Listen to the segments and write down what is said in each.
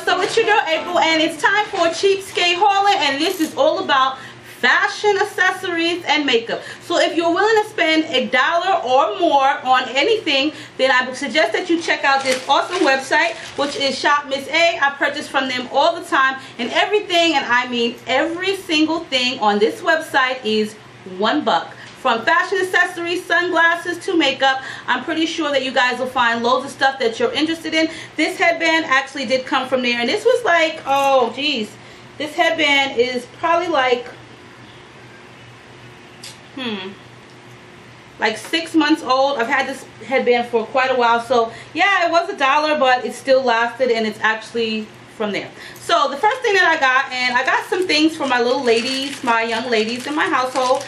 What's up with you, girl? April, and it's time for Cheapskate Haul, and this is all about fashion accessories and makeup. So if you're willing to spend $1 or more on anything, then I would suggest that you check out this awesome website, which is Shop Miss A. I purchase from them all the time, and everything, and I mean every single thing on this website is $1. From fashion accessories, sunglasses, to makeup, I'm pretty sure that you guys will find loads of stuff that you're interested in. This headband actually did come from there, and this was like, oh geez, this headband is probably like, like 6 months old. I've had this headband for quite a while, so yeah, it was $1, but it still lasted, and it's actually from there. So the first thing that I got, and I got some things for my little ladies, my young ladies in my household,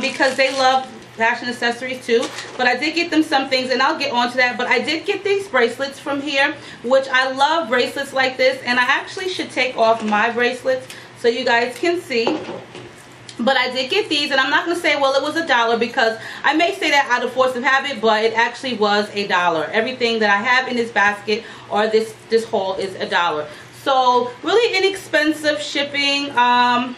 because they love fashion accessories too. But I did get them some things, and I'll get on to that. But I did get these bracelets from here, which I love bracelets like this, and I actually should take off my bracelets so you guys can see. But I did get these, and I'm not going to say, well, it was $1, because I may say that out of force of habit, but it actually was $1. Everything that I have in this basket or this haul is $1. So really inexpensive shipping. I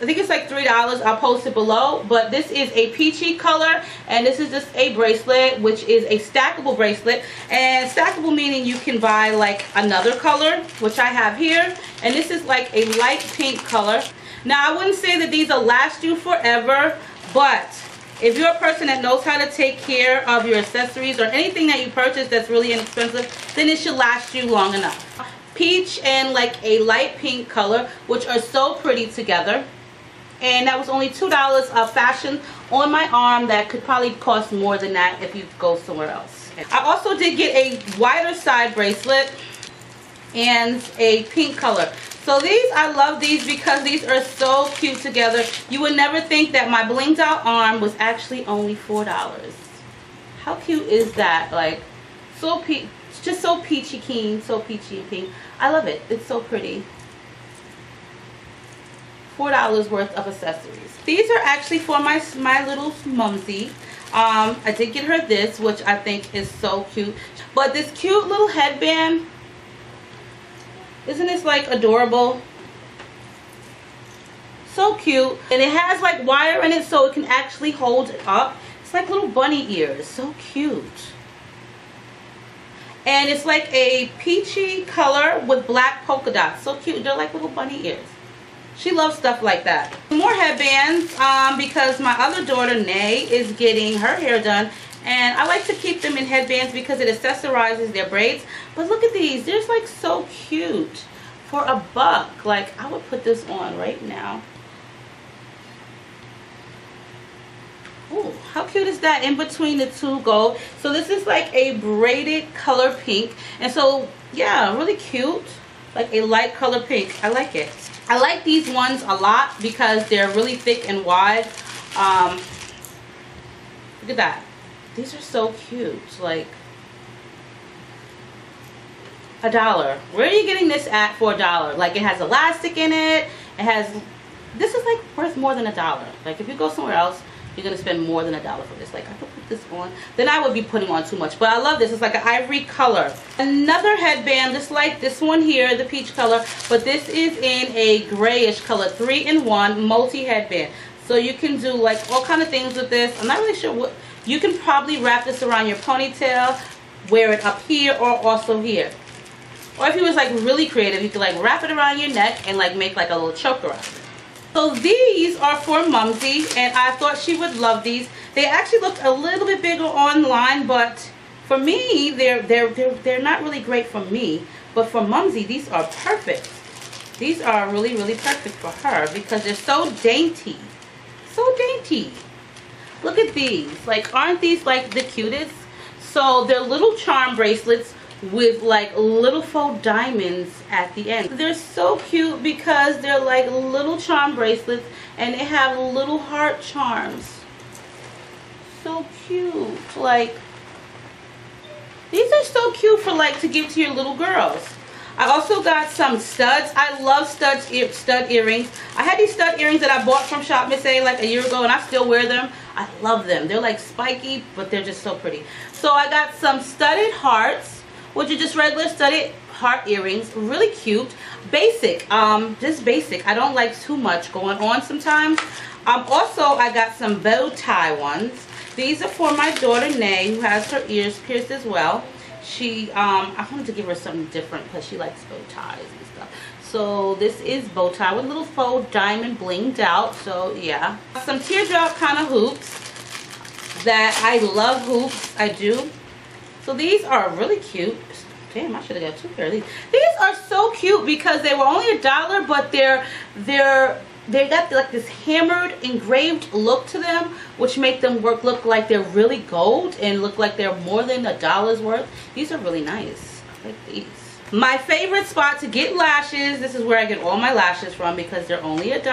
think it's like $3. I'll post it below. But this is a peachy color, and this is just a bracelet, which is a stackable bracelet. And stackable meaning you can buy like another color, which I have here. And this is like a light pink color. Now, I wouldn't say that these will last you forever, but if you're a person that knows how to take care of your accessories or anything that you purchase that's really inexpensive, then it should last you long enough. Peach and like a light pink color, which are so pretty together. And that was only $2 of fashion on my arm. That could probably cost more than that if you go somewhere else. I also did get a wider side bracelet and a pink color. So these, I love these because these are so cute together. You would never think that my blinged out arm was actually only $4. How cute is that? Like, so peach. Just so peachy keen, so peachy and pink. I love it. It's so pretty. $4 worth of accessories. These are actually for my little mumsy. I did get her this, which I think is so cute. But this cute little headband, isn't this like adorable? So cute. And it has like wire in it, so it can actually hold it up. It's like little bunny ears. So cute. And it's like a peachy color with black polka dots. So cute. They're like little bunny ears. She loves stuff like that. More headbands, because my other daughter, Nay, is getting her hair done. And I like to keep them in headbands because it accessorizes their braids. But look at these. They're just like so cute. For $1. Like, I would put this on right now. Ooh, how cute is that? In between the two gold. So this is like a braided color pink, and so yeah, really cute, like a light color pink. I like it. I like these ones a lot because they're really thick and wide. Look at that. These are so cute. Like $1. Where are you getting this at for $1? Like, it has elastic in it. It has. This is like worth more than $1. Like, if you go somewhere else, you're going to spend more than $1 for this. Like, I could put this on. Then I would be putting on too much. But I love this. It's like an ivory color. Another headband just like this one here, the peach color. But this is in a grayish color. 3-in-1 multi-headband. So you can do, like, all kind of things with this. I'm not really sure what. You can probably wrap this around your ponytail. Wear it up here or also here. Or if you was, like, really creative, you could, like, wrap it around your neck and, like, make, like, a little choker out of it. So these are for Mumsy, and I thought she would love these. They actually looked a little bit bigger online, but for me, they're not really great for me. But for Mumsy, these are perfect. These are really, really perfect for her because they're so dainty. So dainty. Look at these. Like, aren't these like the cutest? So they're little charm bracelets with like little faux diamonds at the end. They're so cute because they're like little charm bracelets, and they have little heart charms. So cute. Like, these are so cute for like to give to your little girls. I also got some studs. I love studs, stud earrings. I had these stud earrings that I bought from Shop Miss A like a year ago, and I still wear them. I love them. They're like spiky, but they're just so pretty. So I got some studded hearts, which are just regular studded heart earrings, really cute, basic, just basic. I don't like too much going on sometimes. Also, I got some bow tie ones. These are for my daughter Nay, who has her ears pierced as well. She, I wanted to give her something different because she likes bow ties and stuff. So this is bow tie with a little faux diamond blinged out. So yeah, some teardrop kind of hoops. That I love hoops, I do. So these are really cute. Damn, I should have got two pairs of these. These are so cute because they were only $1, but they got like this hammered, engraved look to them, which make them look like they're really gold and look like they're more than $1's worth. These are really nice. I like these. My favorite spot to get lashes, this is where I get all my lashes from because they're only $1.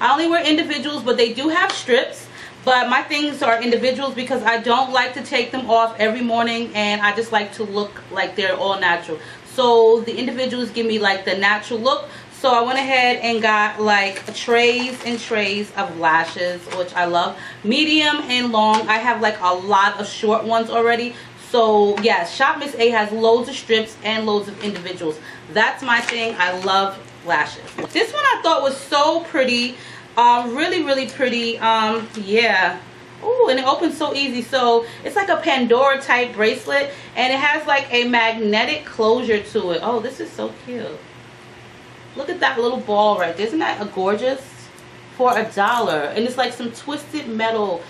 I only wear individuals, but they do have strips. But my things are individuals because I don't like to take them off every morning, and I just like to look like they're all natural. So the individuals give me like the natural look. So I went ahead and got like trays and trays of lashes, which I love. Medium and long. I have like a lot of short ones already. So yeah, Shop Miss A has loads of strips and loads of individuals. That's my thing. I love lashes. This one I thought was so pretty. Really, really pretty. Yeah. Ooh, and it opens so easy. So it's like a Pandora type bracelet, and it has like a magnetic closure to it. Oh, this is so cute. Look at that little ball right there. Isn't that a gorgeous? For $1, and it's like some twisted metal.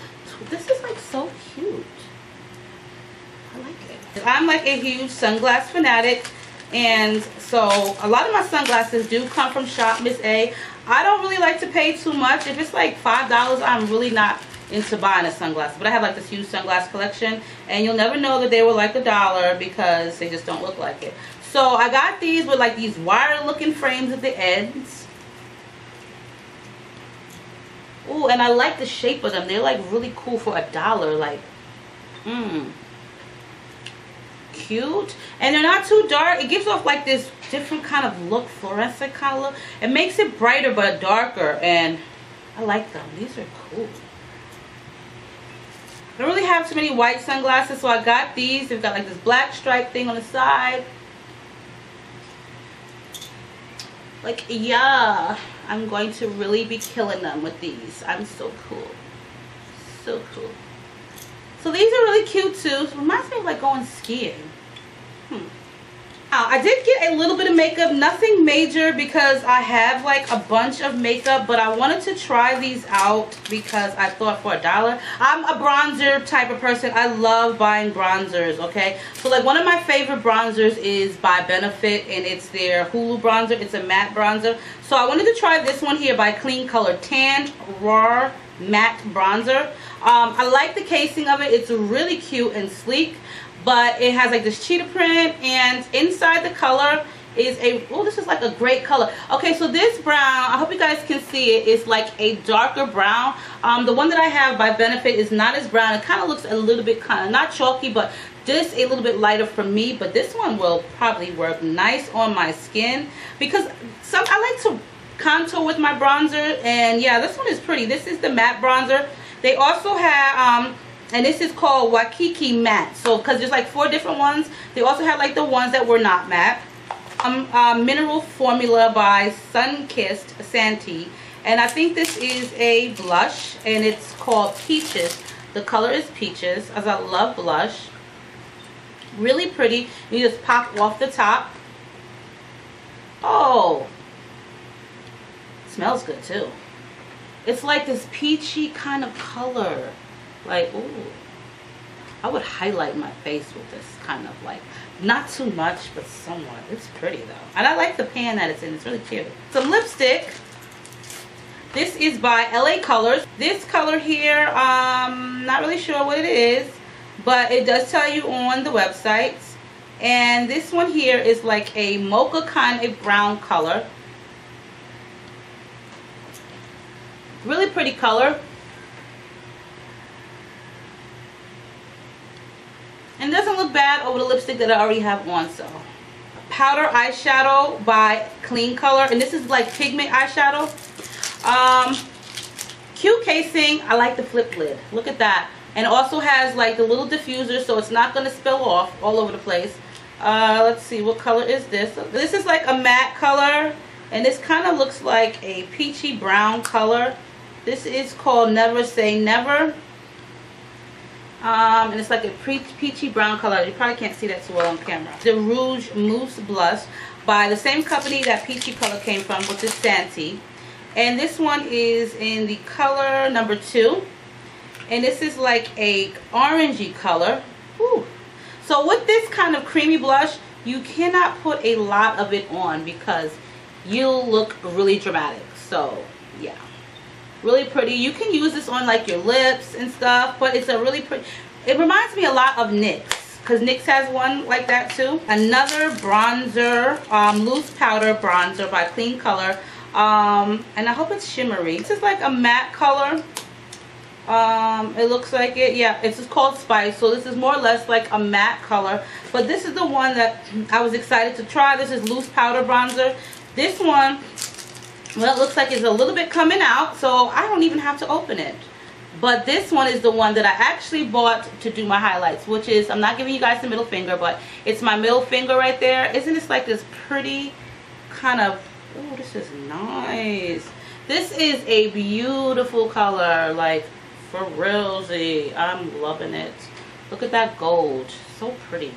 This is like so cute. I like it. I'm like a huge sunglass fanatic, and so a lot of my sunglasses do come from Shop Miss A. I don't really like to pay too much. If it's like $5, I'm really not into buying a sunglass. But I have like this huge sunglass collection, and you'll never know that they were like $1 because they just don't look like it. So I got these with like these wire looking frames at the ends. Ooh, and I like the shape of them. They're like really cool for $1. Like, cute, and they're not too dark. It gives off like this different kind of look, fluorescent kind of look. It makes it brighter but darker, and I like them. These are cool. I don't really have too many white sunglasses, so I got these. They've got like this black stripe thing on the side. Like, yeah, I'm going to really be killing them with these. I'm so cool. So cool. So these are really cute too. So reminds me of like going skiing. Now, I did get a little bit of makeup. Nothing major because I have like a bunch of makeup. But I wanted to try these out because I thought for $1. I'm a bronzer type of person. I love buying bronzers, okay? So like one of my favorite bronzers is by Benefit. And it's their Hulu bronzer. It's a matte bronzer. So I wanted to try this one here by Clean Color. Tanned Raw Matte Bronzer. I like the casing of it. It's really cute and sleek, but it has like this cheetah print, and inside the color is a, oh, this is like a great color. Okay, so this brown, I hope you guys can see it, is like a darker brown. The one that I have by Benefit is not as brown. It kind of looks a little bit kind of not chalky, but just a little bit lighter for me. But this one will probably work nice on my skin because I like to contour with my bronzer, and yeah, this one is pretty. This is the matte bronzer. They also have and this is called Waikiki matte, so because there's like 4 different ones. They also have like the ones that were not matte. Mineral Formula by Sunkissed Santee, and I think this is a blush, and it's called Peaches. The color is Peaches, as I love blush. Really pretty. You just pop off the top. Oh, smells good too. It's like this peachy kind of color. Like, ooh, I would highlight my face with this kind of like, not too much, but somewhat. It's pretty though, and I like the pan that it's in. It's really cute. Some lipstick. This is by LA Colors. This color here, not really sure what it is, but it does tell you on the websites. And this one here is like a mocha kind of brown color. Really pretty color, and it doesn't look bad over the lipstick that I already have on. So powder eyeshadow by Clean Color, and this is like pigment eyeshadow. Cute casing. I like the flip lid, look at that, and also has like the little diffuser, so it's not going to spill off all over the place. Let's see, what color is this? This is like a matte color, and this kind of looks like a peachy brown color. This is called Never Say Never. And it's like a peachy brown color. You probably can't see that so well on camera. The Rouge Mousse Blush by the same company that peachy color came from, which is Santee. And this one is in the color number 2. And this is like a orangey color. Ooh. So with this kind of creamy blush, you cannot put a lot of it on because you'll look really dramatic. So, yeah. Really pretty. You can use this on like your lips and stuff, but it's a really pretty. It reminds me a lot of NYX, because NYX has one like that too. Another bronzer, loose powder bronzer by Clean Color, and I hope it's shimmery. This is like a matte color. It looks like it. Yeah, it's just called Spice. So this is more or less like a matte color, but this is the one that I was excited to try. This is loose powder bronzer. This one, well, it looks like it's a little bit coming out, so I don't even have to open it. But this one is the one that I actually bought to do my highlights, which is, I'm not giving you guys the middle finger, but it's my middle finger right there. Isn't this like this pretty kind of, oh, this is nice. This is a beautiful color, like for realsy. I'm loving it. Look at that gold. So pretty.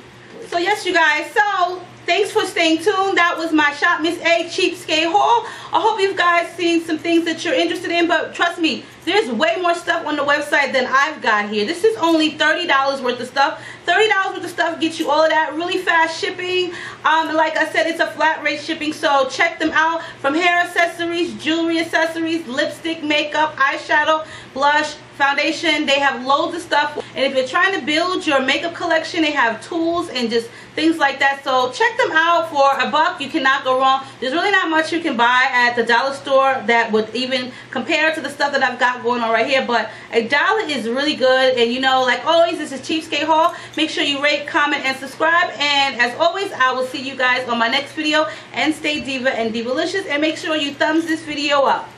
So yes, you guys, so thanks for staying tuned. That was my Shop Miss A Cheapskate haul. I hope you guys seen some things that you're interested in, but trust me, there's way more stuff on the website than I've got here. This is only $30 worth of stuff. $30 worth of stuff gets you all of that. Really fast shipping. Like I said, it's a flat rate shipping, so check them out. From hair accessories, jewelry accessories, lipstick, makeup, eyeshadow, blush, foundation. They have loads of stuff, and if you're trying to build your makeup collection, they have tools and just things like that. So check them out. For $1, you cannot go wrong. There's really not much you can buy at the dollar store that would even compare to the stuff that I've got going on right here, but $1 is really good. And you know, like always, this is Cheapskate Haul. Make sure you rate, comment, and subscribe, and as always, I will see you guys on my next video. And stay diva and divalicious, and make sure you thumbs this video up.